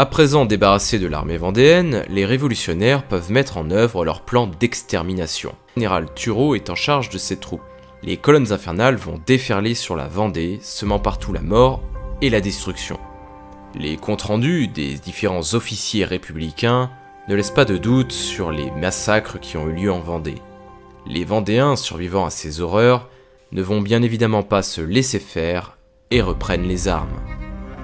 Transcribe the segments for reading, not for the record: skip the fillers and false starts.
À présent débarrassés de l'armée vendéenne, les révolutionnaires peuvent mettre en œuvre leur plan d'extermination. Le général Thurot est en charge de ses troupes. Les colonnes infernales vont déferler sur la Vendée, semant partout la mort et la destruction. Les comptes rendus des différents officiers républicains ne laissent pas de doute sur les massacres qui ont eu lieu en Vendée. Les Vendéens survivant à ces horreurs ne vont bien évidemment pas se laisser faire et reprennent les armes.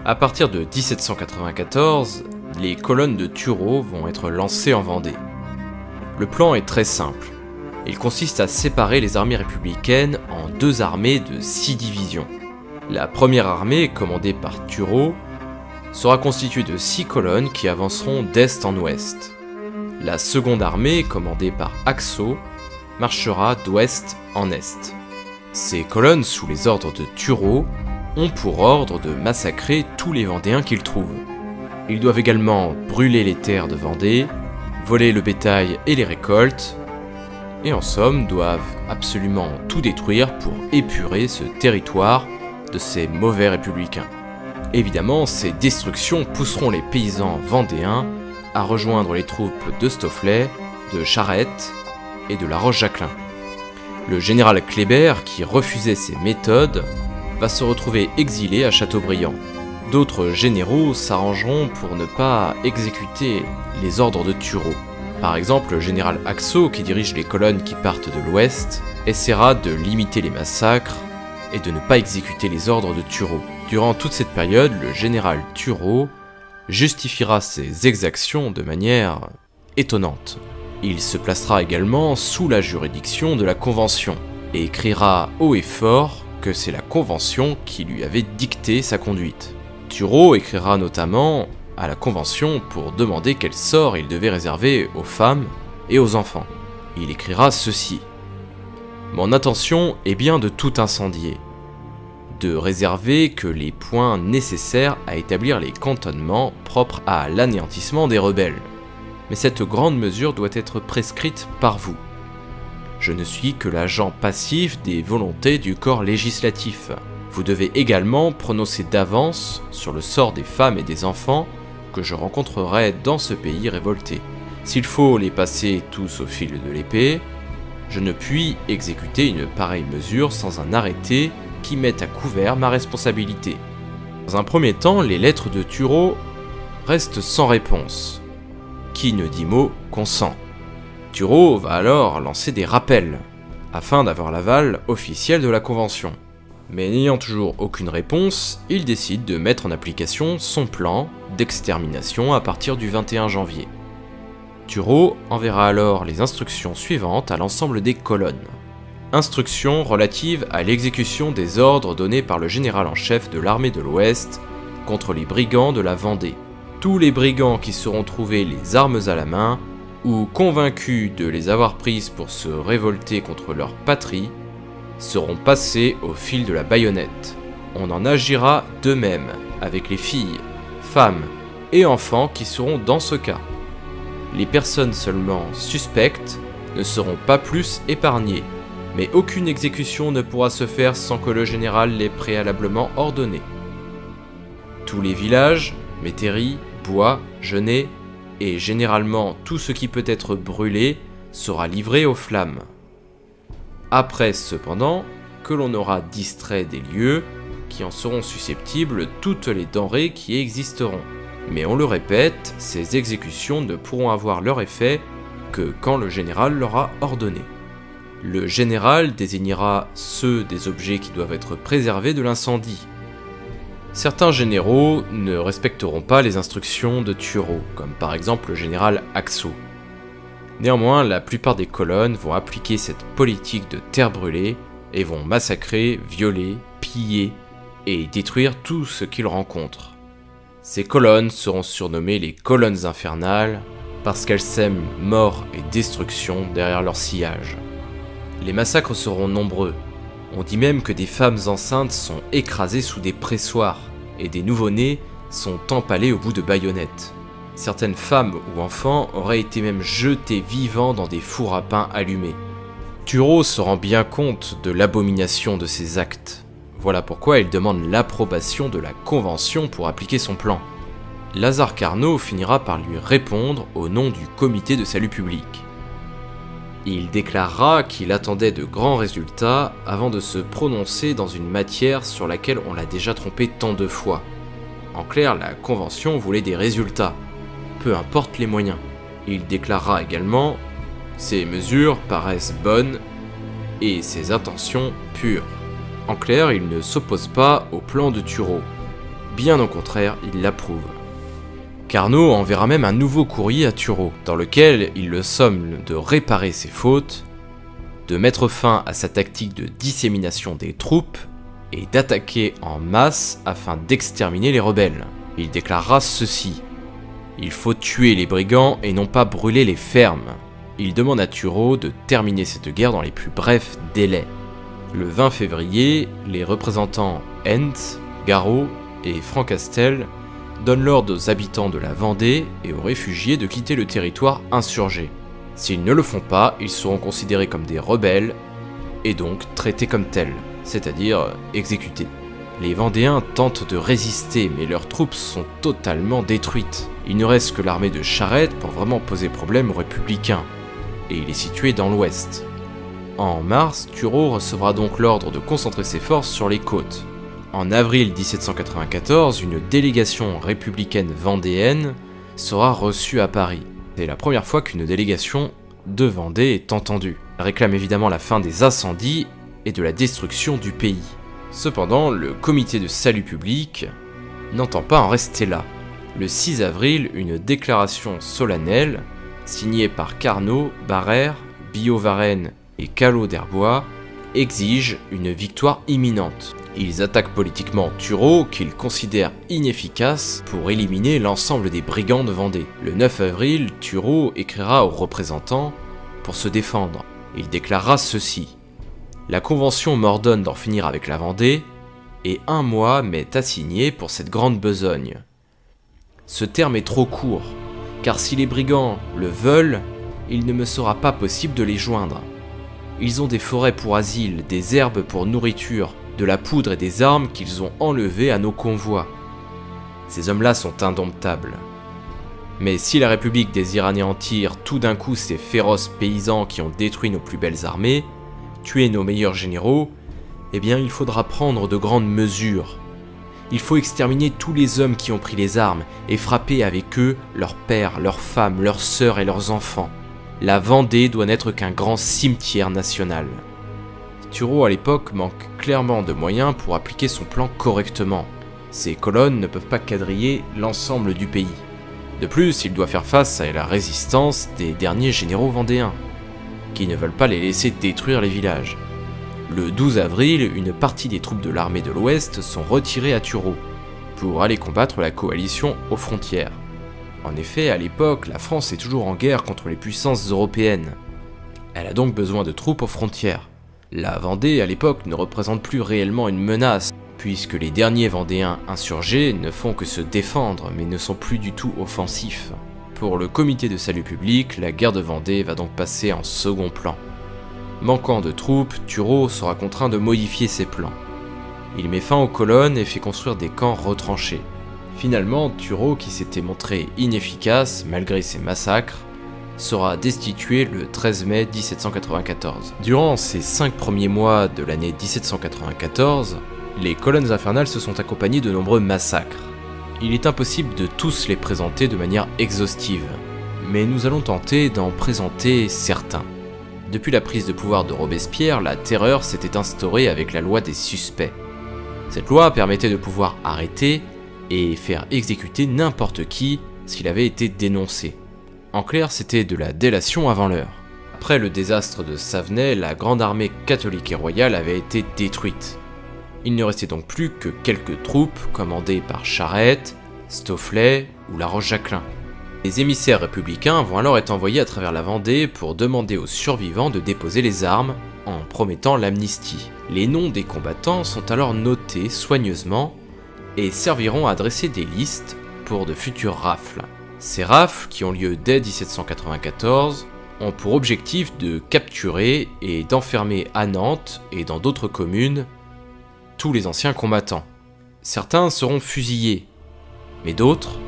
A partir de 1794, les colonnes de Thurot vont être lancées en Vendée. Le plan est très simple. Il consiste à séparer les armées républicaines en deux armées de 6 divisions. La première armée, commandée par Thurot, sera constituée de 6 colonnes qui avanceront d'est en ouest. La seconde armée, commandée par Axo, marchera d'ouest en est. Ces colonnes, sous les ordres de Thurot, ont pour ordre de massacrer tous les Vendéens qu'ils trouvent. Ils doivent également brûler les terres de Vendée, voler le bétail et les récoltes, et en somme doivent absolument tout détruire pour épurer ce territoire de ces mauvais républicains. Évidemment, ces destructions pousseront les paysans vendéens à rejoindre les troupes de Stofflet, de Charette et de La Rochejaquelein. Le général Kléber, qui refusait ces méthodes, va se retrouver exilé à Châteaubriand. D'autres généraux s'arrangeront pour ne pas exécuter les ordres de Thurot. Par exemple, le général Axo, qui dirige les colonnes qui partent de l'ouest, essaiera de limiter les massacres et de ne pas exécuter les ordres de Thurot. Durant toute cette période, le général Thurot justifiera ses exactions de manière étonnante. Il se placera également sous la juridiction de la Convention et écrira haut et fort que c'est la Convention qui lui avait dicté sa conduite. Thurot écrira notamment à la Convention pour demander quel sort il devait réserver aux femmes et aux enfants. Il écrira ceci: « Mon intention est bien de tout incendier, de réserver que les points nécessaires à établir les cantonnements propres à l'anéantissement des rebelles. Mais cette grande mesure doit être prescrite par vous. Je ne suis que l'agent passif des volontés du corps législatif. Vous devez également prononcer d'avance sur le sort des femmes et des enfants que je rencontrerai dans ce pays révolté. S'il faut les passer tous au fil de l'épée, je ne puis exécuter une pareille mesure sans un arrêté qui mette à couvert ma responsabilité. » Dans un premier temps, les lettres de Thurot restent sans réponse. Qui ne dit mot consent. Thurot va alors lancer des rappels afin d'avoir l'aval officiel de la Convention. Mais n'ayant toujours aucune réponse, il décide de mettre en application son plan d'extermination à partir du 21 janvier. Thurot enverra alors les instructions suivantes à l'ensemble des colonnes. Instructions relatives à l'exécution des ordres donnés par le général en chef de l'armée de l'Ouest contre les brigands de la Vendée. Tous les brigands qui seront trouvés les armes à la main ou convaincus de les avoir prises pour se révolter contre leur patrie seront passés au fil de la baïonnette. On en agira de même avec les filles, femmes et enfants qui seront dans ce cas. Les personnes seulement suspectes ne seront pas plus épargnées, mais aucune exécution ne pourra se faire sans que le général l'ait préalablement ordonné. Tous les villages, métairies, bois, genêts et généralement tout ce qui peut être brûlé sera livré aux flammes. Après, cependant, que l'on aura distrait des lieux qui en seront susceptibles toutes les denrées qui existeront. Mais on le répète, ces exécutions ne pourront avoir leur effet que quand le général l'aura ordonné. Le général désignera ceux des objets qui doivent être préservés de l'incendie. Certains généraux ne respecteront pas les instructions de Thurot, comme par exemple le général Axo. Néanmoins, la plupart des colonnes vont appliquer cette politique de terre brûlée et vont massacrer, violer, piller et détruire tout ce qu'ils rencontrent. Ces colonnes seront surnommées les colonnes infernales parce qu'elles sèment mort et destruction derrière leur sillage. Les massacres seront nombreux. On dit même que des femmes enceintes sont écrasées sous des pressoirs et des nouveau-nés sont empalés au bout de baïonnettes. Certaines femmes ou enfants auraient été même jetés vivants dans des fours à pain allumés. Thurot se rend bien compte de l'abomination de ses actes. Voilà pourquoi il demande l'approbation de la Convention pour appliquer son plan. Lazare Carnot finira par lui répondre au nom du comité de salut public. Il déclarera qu'il attendait de grands résultats avant de se prononcer dans une matière sur laquelle on l'a déjà trompé tant de fois. En clair, la Convention voulait des résultats, peu importe les moyens. Il déclarera également « Ces mesures paraissent bonnes et ses intentions pures ». En clair, il ne s'oppose pas au plan de Thurot. Bien au contraire, il l'approuve. Carnot enverra même un nouveau courrier à Thurot, dans lequel il le somme de réparer ses fautes, de mettre fin à sa tactique de dissémination des troupes, et d'attaquer en masse afin d'exterminer les rebelles. Il déclarera ceci: il faut tuer les brigands et non pas brûler les fermes. Il demande à Thurot de terminer cette guerre dans les plus brefs délais. Le 20 février, les représentants Ent, Garot et Francastel donnent l'ordre aux habitants de la Vendée et aux réfugiés de quitter le territoire insurgé. S'ils ne le font pas, ils seront considérés comme des rebelles et donc traités comme tels, c'est-à-dire exécutés. Les Vendéens tentent de résister, mais leurs troupes sont totalement détruites. Il ne reste que l'armée de Charette pour vraiment poser problème aux républicains, et il est situé dans l'ouest. En mars, Thurot recevra donc l'ordre de concentrer ses forces sur les côtes. En avril 1794, une délégation républicaine vendéenne sera reçue à Paris. C'est la première fois qu'une délégation de Vendée est entendue. Elle réclame évidemment la fin des incendies et de la destruction du pays. Cependant, le comité de salut public n'entend pas en rester là. Le 6 avril, une déclaration solennelle, signée par Carnot, Barrère, Billaud-Varenne et Collot d'Herbois, exige une victoire imminente. Ils attaquent politiquement Thurot, qu'ils considèrent inefficace, pour éliminer l'ensemble des brigands de Vendée. Le 9 avril, Thurot écrira aux représentants pour se défendre. Il déclarera ceci: la Convention m'ordonne d'en finir avec la Vendée, et un mois m'est assigné pour cette grande besogne. Ce terme est trop court, car si les brigands le veulent, il ne me sera pas possible de les joindre. Ils ont des forêts pour asile, des herbes pour nourriture, de la poudre et des armes qu'ils ont enlevées à nos convois. Ces hommes-là sont indomptables. Mais si la République désire anéantir tout d'un coup ces féroces paysans qui ont détruit nos plus belles armées, tuer nos meilleurs généraux, eh bien il faudra prendre de grandes mesures. Il faut exterminer tous les hommes qui ont pris les armes et frapper avec eux leurs pères, leurs femmes, leurs sœurs et leurs enfants. La Vendée doit n'être qu'un grand cimetière national. Thurot à l'époque manque clairement de moyens pour appliquer son plan correctement. Ses colonnes ne peuvent pas quadriller l'ensemble du pays. De plus, il doit faire face à la résistance des derniers généraux vendéens, qui ne veulent pas les laisser détruire les villages. Le 12 avril, une partie des troupes de l'armée de l'Ouest sont retirées à Thurot pour aller combattre la coalition aux frontières. En effet, à l'époque, la France est toujours en guerre contre les puissances européennes. Elle a donc besoin de troupes aux frontières. La Vendée, à l'époque, ne représente plus réellement une menace, puisque les derniers Vendéens insurgés ne font que se défendre, mais ne sont plus du tout offensifs. Pour le comité de salut public, la guerre de Vendée va donc passer en second plan. Manquant de troupes, Thurot sera contraint de modifier ses plans. Il met fin aux colonnes et fait construire des camps retranchés. Finalement, Thurot, qui s'était montré inefficace malgré ses massacres, sera destitué le 13 mai 1794. Durant ces 5 premiers mois de l'année 1794, les colonnes infernales se sont accompagnées de nombreux massacres. Il est impossible de tous les présenter de manière exhaustive, mais nous allons tenter d'en présenter certains. Depuis la prise de pouvoir de Robespierre, la terreur s'était instaurée avec la loi des suspects. Cette loi permettait de pouvoir arrêter et faire exécuter n'importe qui s'il avait été dénoncé. En clair, c'était de la délation avant l'heure. Après le désastre de Savenay, la grande armée catholique et royale avait été détruite. Il ne restait donc plus que quelques troupes commandées par Charette, Stofflet ou La Rochejaquelein. Les émissaires républicains vont alors être envoyés à travers la Vendée pour demander aux survivants de déposer les armes en promettant l'amnistie. Les noms des combattants sont alors notés soigneusement et serviront à dresser des listes pour de futures rafles. Ces rafles, qui ont lieu dès 1794, ont pour objectif de capturer et d'enfermer à Nantes et dans d'autres communes tous les anciens combattants. Certains seront fusillés, mais d'autres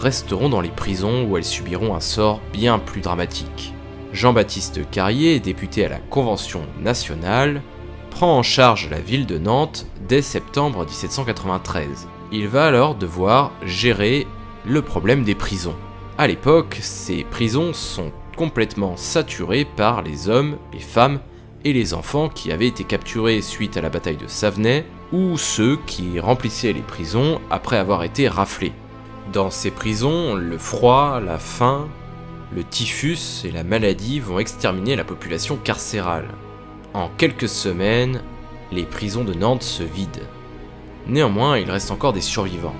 resteront dans les prisons où elles subiront un sort bien plus dramatique. Jean-Baptiste Carrier, député à la Convention nationale, prend en charge la ville de Nantes dès septembre 1793. Il va alors devoir gérer le problème des prisons. A l'époque, ces prisons sont complètement saturées par les hommes, les femmes et les enfants qui avaient été capturés suite à la bataille de Savenay, ou ceux qui remplissaient les prisons après avoir été raflés. Dans ces prisons, le froid, la faim, le typhus et la maladie vont exterminer la population carcérale. En quelques semaines, les prisons de Nantes se vident. Néanmoins, il reste encore des survivants.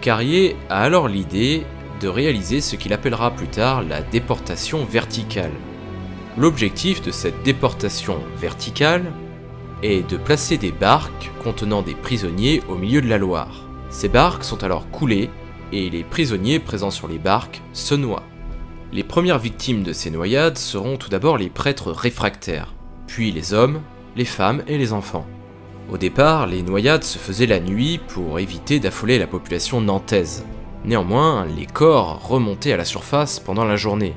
Carrier a alors l'idée de réaliser ce qu'il appellera plus tard la déportation verticale. L'objectif de cette déportation verticale est de placer des barques contenant des prisonniers au milieu de la Loire. Ces barques sont alors coulées et les prisonniers présents sur les barques se noient. Les premières victimes de ces noyades seront tout d'abord les prêtres réfractaires, puis les hommes, les femmes et les enfants. Au départ, les noyades se faisaient la nuit pour éviter d'affoler la population nantaise. Néanmoins, les corps remontaient à la surface pendant la journée.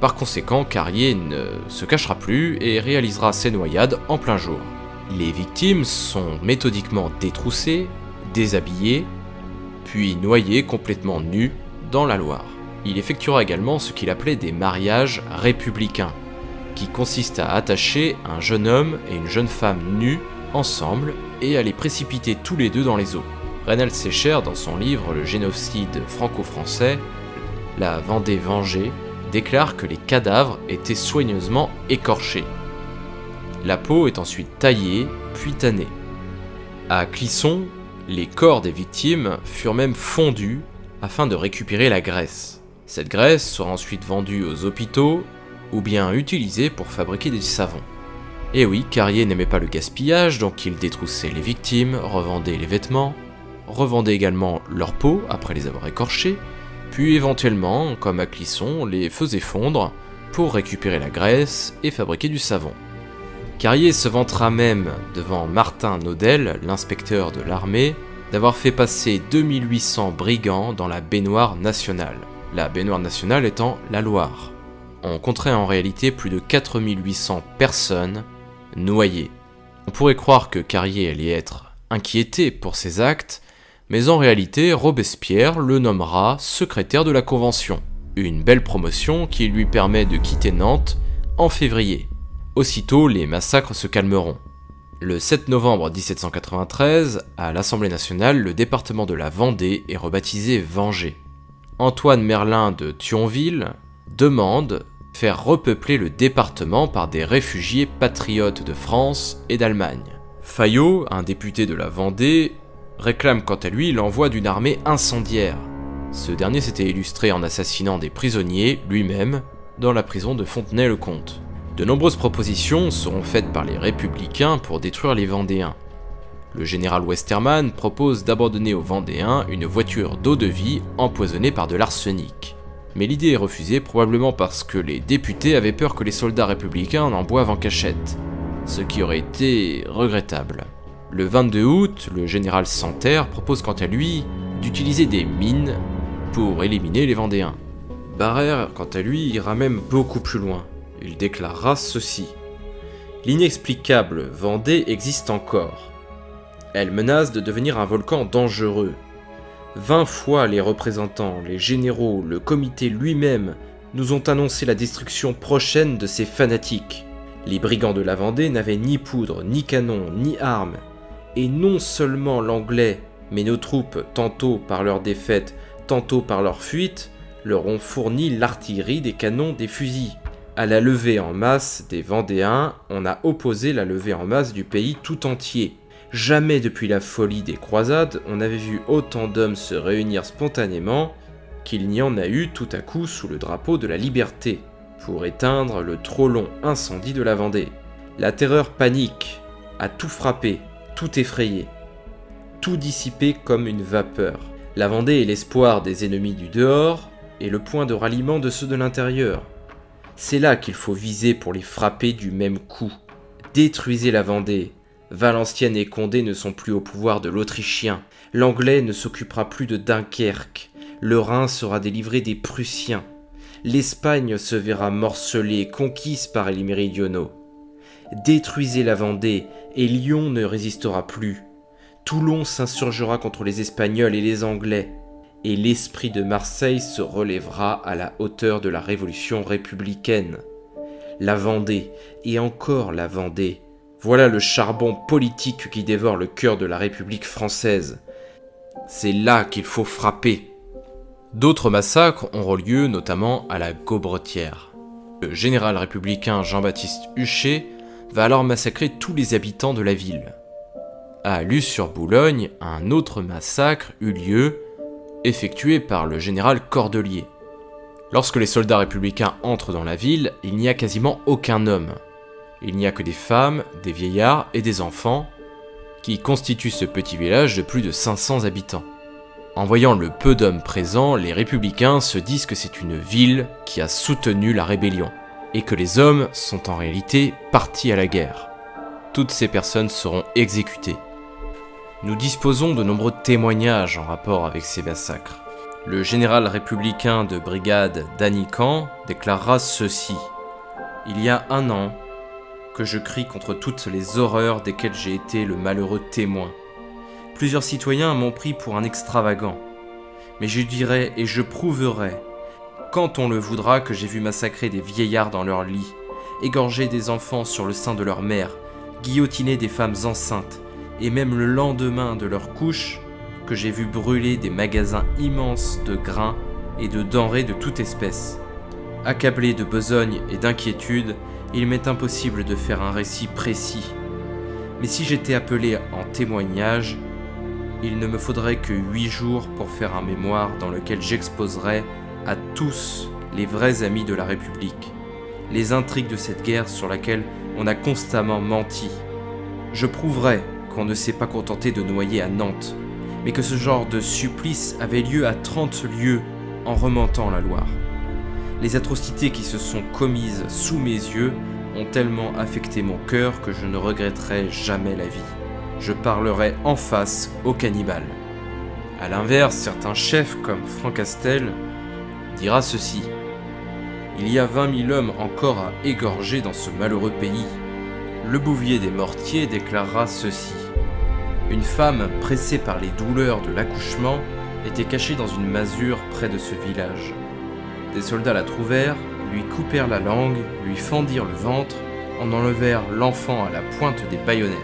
Par conséquent, Carrier ne se cachera plus et réalisera ses noyades en plein jour. Les victimes sont méthodiquement détroussées, déshabillées, puis noyées complètement nues dans la Loire. Il effectuera également ce qu'il appelait des mariages républicains, qui consiste à attacher un jeune homme et une jeune femme nus ensemble et à les précipiter tous les deux dans les eaux. Reynald Secher, dans son livre Le génocide franco-français, La Vendée vengée, déclare que les cadavres étaient soigneusement écorchés. La peau est ensuite taillée, puis tannée. À Clisson, les corps des victimes furent même fondus afin de récupérer la graisse. Cette graisse sera ensuite vendue aux hôpitaux ou bien utilisée pour fabriquer des savons. Et oui, Carrier n'aimait pas le gaspillage, donc il détroussait les victimes, revendait les vêtements, revendait également leur peau après les avoir écorchés, puis éventuellement, comme à Clisson, les faisait fondre pour récupérer la graisse et fabriquer du savon. Carrier se vantera même devant Martin Naudel, l'inspecteur de l'armée, d'avoir fait passer 2800 brigands dans la baignoire nationale, la baignoire nationale étant la Loire. On compterait en réalité plus de 4800 personnes noyées. On pourrait croire que Carrier allait être inquiété pour ses actes, mais en réalité Robespierre le nommera secrétaire de la Convention, une belle promotion qui lui permet de quitter Nantes en février. Aussitôt, les massacres se calmeront. Le 7 novembre 1793, à l'Assemblée nationale, le département de la Vendée est rebaptisé Vendée. Antoine Merlin de Thionville demande faire repeupler le département par des réfugiés patriotes de France et d'Allemagne. Fayot, un député de la Vendée, réclame quant à lui l'envoi d'une armée incendiaire. Ce dernier s'était illustré en assassinant des prisonniers, lui-même, dans la prison de Fontenay le Comte. De nombreuses propositions seront faites par les républicains pour détruire les Vendéens. Le général Westermann propose d'abandonner aux Vendéens une voiture d'eau-de-vie empoisonnée par de l'arsenic. Mais l'idée est refusée probablement parce que les députés avaient peur que les soldats républicains en boivent en cachette, ce qui aurait été regrettable. Le 22 août, le général Santerre propose quant à lui d'utiliser des mines pour éliminer les Vendéens. Barrère, quant à lui, ira même beaucoup plus loin. Il déclarera ceci: « L'inexplicable Vendée existe encore. Elle menace de devenir un volcan dangereux. 20 fois les représentants, les généraux, le comité lui-même nous ont annoncé la destruction prochaine de ces fanatiques. Les brigands de la Vendée n'avaient ni poudre, ni canon, ni armes. Et non seulement l'anglais, mais nos troupes, tantôt par leur défaite, tantôt par leur fuite, leur ont fourni l'artillerie, des canons, des fusils. À la levée en masse des Vendéens, on a opposé la levée en masse du pays tout entier. Jamais depuis la folie des croisades, on avait vu autant d'hommes se réunir spontanément qu'il n'y en a eu tout à coup sous le drapeau de la liberté, pour éteindre le trop long incendie de la Vendée. La terreur panique, a tout frappé, tout effrayé, tout dissipé comme une vapeur. La Vendée est l'espoir des ennemis du dehors et le point de ralliement de ceux de l'intérieur. C'est là qu'il faut viser pour les frapper du même coup. Détruisez la Vendée. Valenciennes et Condé ne sont plus au pouvoir de l'Autrichien. L'Anglais ne s'occupera plus de Dunkerque. le Rhin sera délivré des Prussiens, l'Espagne se verra morcelée, conquise par les méridionaux. Détruisez la Vendée et Lyon ne résistera plus. Toulon s'insurgera contre les Espagnols et les Anglais, et l'esprit de Marseille se relèvera à la hauteur de la Révolution républicaine. La Vendée, et encore la Vendée, voilà le charbon politique qui dévore le cœur de la République française. C'est là qu'il faut frapper. D'autres massacres auront lieu, notamment à la Gaubretière. Le général républicain Jean-Baptiste Huchet va alors massacrer tous les habitants de la ville. À Lucs sur Boulogne, un autre massacre eut lieu, effectué par le général Cordelier. Lorsque les soldats républicains entrent dans la ville, il n'y a quasiment aucun homme. Il n'y a que des femmes, des vieillards et des enfants qui constituent ce petit village de plus de 500 habitants. En voyant le peu d'hommes présents, les républicains se disent que c'est une ville qui a soutenu la rébellion et que les hommes sont en réalité partis à la guerre. Toutes ces personnes seront exécutées. Nous disposons de nombreux témoignages en rapport avec ces massacres. Le général républicain de brigade Danican déclarera ceci. « Il y a 1 an que je crie contre toutes les horreurs desquelles j'ai été le malheureux témoin. Plusieurs citoyens m'ont pris pour un extravagant. Mais je dirai et je prouverai, quand on le voudra, que j'ai vu massacrer des vieillards dans leur lit, égorger des enfants sur le sein de leur mère, guillotiner des femmes enceintes, et même le lendemain de leur couche, que j'ai vu brûler des magasins immenses de grains et de denrées de toute espèce. Accablé de besogne et d'inquiétude, il m'est impossible de faire un récit précis. Mais si j'étais appelé en témoignage, il ne me faudrait que 8 jours pour faire un mémoire dans lequel j'exposerais à tous les vrais amis de la République les intrigues de cette guerre sur laquelle on a constamment menti. Je prouverai qu'on ne s'est pas contenté de noyer à Nantes, mais que ce genre de supplice avait lieu à 30 lieues en remontant la Loire. Les atrocités qui se sont commises sous mes yeux ont tellement affecté mon cœur que je ne regretterai jamais la vie. Je parlerai en face aux cannibales. » A l'inverse, certains chefs comme Francastel dira ceci. « Il y a 20 000 hommes encore à égorger dans ce malheureux pays. » Le Bouvier des Mortiers déclarera ceci. Une femme, pressée par les douleurs de l'accouchement, était cachée dans une masure près de ce village. Des soldats la trouvèrent, lui coupèrent la langue, lui fendirent le ventre, en enlevèrent l'enfant à la pointe des baïonnettes.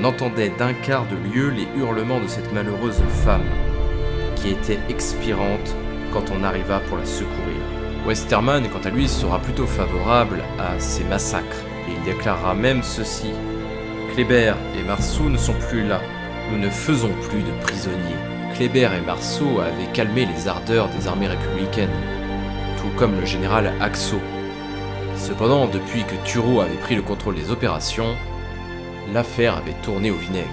On entendait d'un quart de lieue les hurlements de cette malheureuse femme, qui était expirante quand on arriva pour la secourir. Westermann, quant à lui, sera plutôt favorable à ces massacres. Et il déclarera même ceci. « Kléber et Marceau ne sont plus là. Nous ne faisons plus de prisonniers. » Kléber et Marceau avaient calmé les ardeurs des armées républicaines, tout comme le général Axo. Cependant, depuis que Thurot avait pris le contrôle des opérations, l'affaire avait tourné au vinaigre.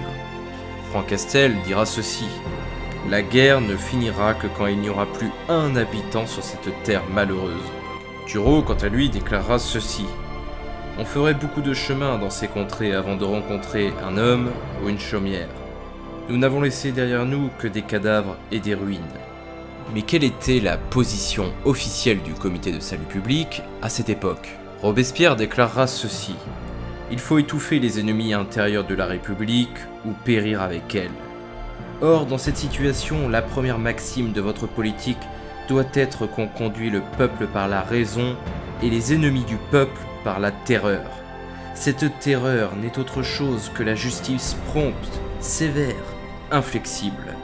Francastel dira ceci. « La guerre ne finira que quand il n'y aura plus un habitant sur cette terre malheureuse. » Thurot, quant à lui, déclarera ceci. On ferait beaucoup de chemin dans ces contrées avant de rencontrer un homme ou une chaumière. Nous n'avons laissé derrière nous que des cadavres et des ruines. Mais quelle était la position officielle du comité de salut public à cette époque? Robespierre déclarera ceci. Il faut étouffer les ennemis intérieurs de la République ou périr avec elle. Or, dans cette situation, la première maxime de votre politique doit être qu'on conduit le peuple par la raison et les ennemis du peuple par la terreur. Cette terreur n'est autre chose que la justice prompte, sévère, inflexible.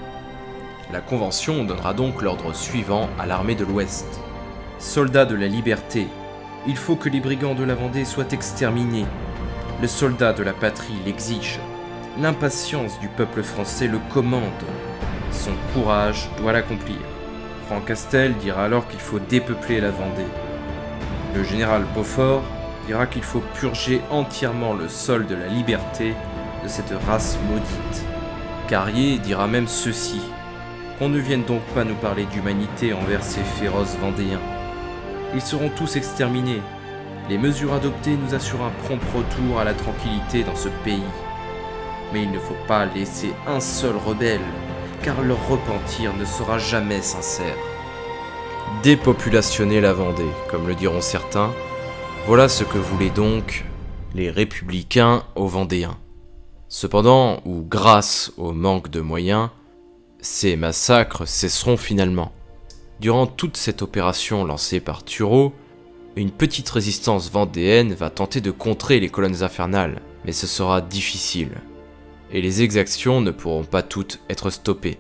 La Convention donnera donc l'ordre suivant à l'armée de l'Ouest. Soldats de la liberté, il faut que les brigands de la Vendée soient exterminés. Le soldat de la patrie l'exige. L'impatience du peuple français le commande. Son courage doit l'accomplir. Francastel dira alors qu'il faut dépeupler la Vendée. Le général Beaufort dira qu'il faut purger entièrement le sol de la liberté de cette race maudite. Carrier dira même ceci, qu'on ne vienne donc pas nous parler d'humanité envers ces féroces Vendéens. Ils seront tous exterminés. Les mesures adoptées nous assurent un prompt retour à la tranquillité dans ce pays. Mais il ne faut pas laisser un seul rebelle, car leur repentir ne sera jamais sincère. Dépopulationner la Vendée, comme le diront certains, voilà ce que voulaient donc les républicains aux Vendéens. Cependant, ou grâce au manque de moyens, ces massacres cesseront finalement. Durant toute cette opération lancée par Thurot, une petite résistance vendéenne va tenter de contrer les colonnes infernales, mais ce sera difficile, et les exactions ne pourront pas toutes être stoppées.